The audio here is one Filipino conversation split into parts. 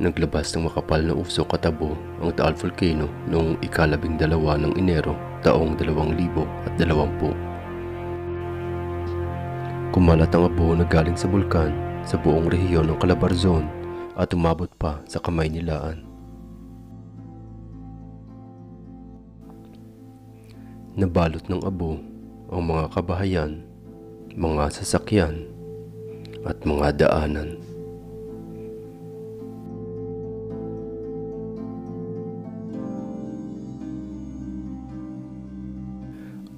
Naglabas ng makapal na usok at abo ang Taal Volcano noong ika-12 ng Enero taong 2020. Kumalat ang abo na galing sa bulkan sa buong rehiyon ng Calabarzon at umabot pa sa Kamaynilaan. Nabalot ng abo ang mga kabahayan, mga sasakyan at mga daanan.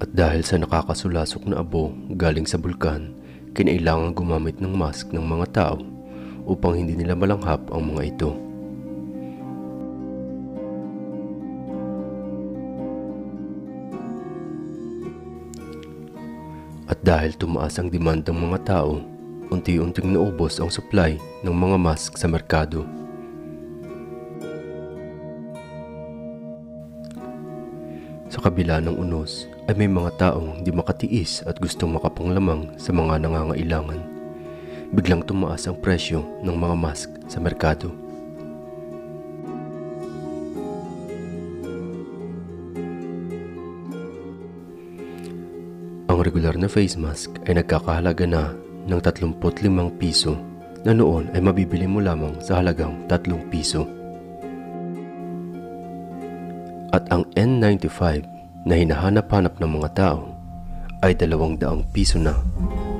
At dahil sa nakakasulasok na abo galing sa bulkan, kinailangan gumamit ng mask ng mga tao upang hindi nila malanghap ang mga ito. At dahil tumaas ang demand ng mga tao, unti-unting naubos ang supply ng mga mask sa merkado. Sa kabila ng unos ay may mga taong hindi makatiis at gustong makapanglamang sa mga nangangailangan. Biglang tumaas ang presyo ng mga mask sa merkado. Ang regular na face mask ay nagkakahalaga na ng 35 piso na noon ay mabibili mo lamang sa halagang 3 piso. At ang N95 na hinahanap-hanap ng mga tao ay 200 piso na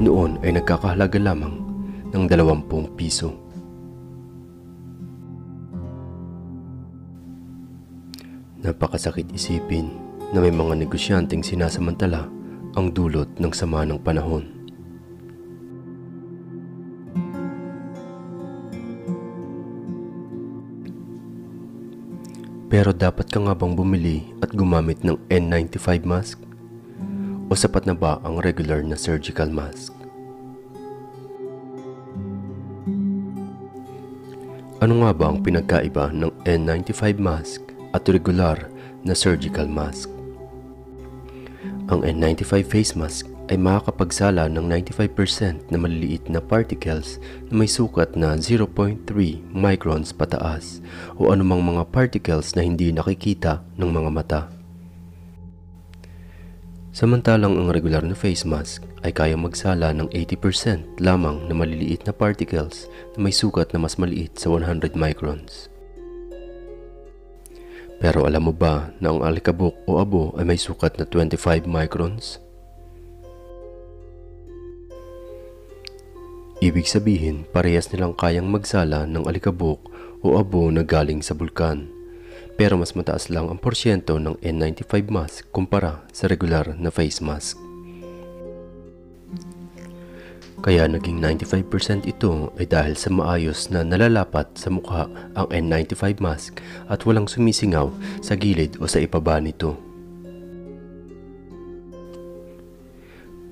noon ay nagkakahalaga lamang ng 20 piso. Napakasakit isipin na may mga negosyanteng sinasamantala ang dulot ng sama ng panahon. Pero dapat ka nga bang bumili at gumamit ng N95 mask? O sapat na ba ang regular na surgical mask? Ano nga ba ang pinagkaiba ng N95 mask at regular na surgical mask? Ang N95 face mask ay makakapagsala ng 95% na maliliit na particles na may sukat na 0.3 microns pataas o anumang mga particles na hindi nakikita ng mga mata. Samantalang ang regular na face mask ay kaya magsala ng 80% lamang na maliliit na particles na may sukat na mas maliit sa 100 microns. Pero alam mo ba na ang alikabok o abo ay may sukat na 25 microns? Ibig sabihin, parehas nilang kayang magsala ng alikabok o abo na galing sa bulkan. Pero mas mataas lang ang porsyento ng N95 mask kumpara sa regular na face mask. Kaya naging 95% ito ay dahil sa maayos na nalalapat sa mukha ang N95 mask at walang sumisingaw sa gilid o sa ibaba nito.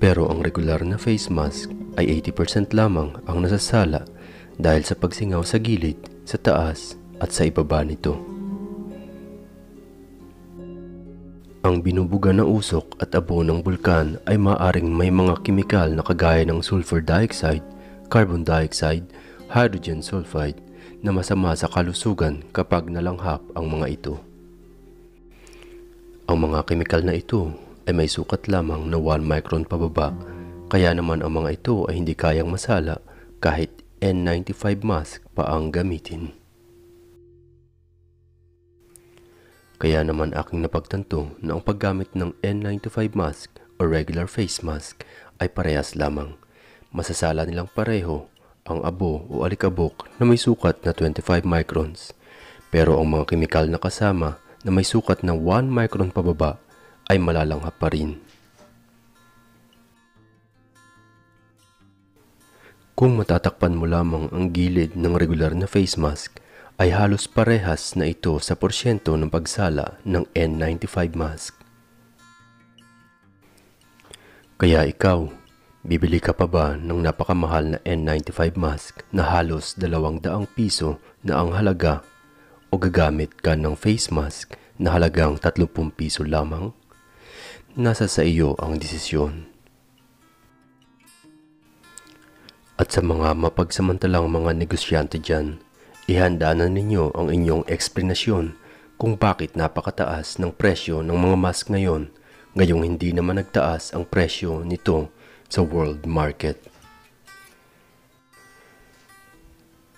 Pero ang regular na face mask ay 80% lamang ang nasasala dahil sa pagsingaw sa gilid, sa taas at sa ibaba nito. Ang binubuga na usok at abo ng bulkan ay maaaring may mga kimikal na kagaya ng sulfur dioxide, carbon dioxide, hydrogen sulfide na masama sa kalusugan kapag nalanghap ang mga ito. Ang mga kimikal na ito ay may sukat lamang na 1 micron pababa, kaya naman ang mga ito ay hindi kayang masala kahit N95 mask pa ang gamitin. Kaya naman aking napagtanto na ang paggamit ng N95 mask o regular face mask ay parehas lamang. Masasala nilang pareho ang abo o alikabok na may sukat na 25 microns. Pero ang mga kemikal na kasama na may sukat na 1 micron pababa ay malalanghap pa rin. Kung matatakpan mo lamang ang gilid ng regular na face mask, ay halos parehas na ito sa porsyento ng pagsala ng N95 mask. Kaya ikaw, bibili ka pa ba ng napakamahal na N95 mask na halos 200 piso na ang halaga o gagamit ka ng face mask na halagang 30 piso lamang? Nasa sa iyo ang desisyon. At sa mga mapagsamantalang mga negosyante dyan, Ihanda na ninyo ang inyong eksplanasyon kung bakit napakataas ng presyo ng mga mask ngayon, ngayong hindi naman nagtaas ang presyo nito sa world market.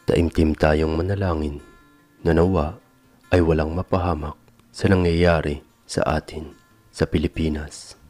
Taimtim tayong manalangin na nawa ay walang mapahamak sa nangyayari sa atin sa Pilipinas.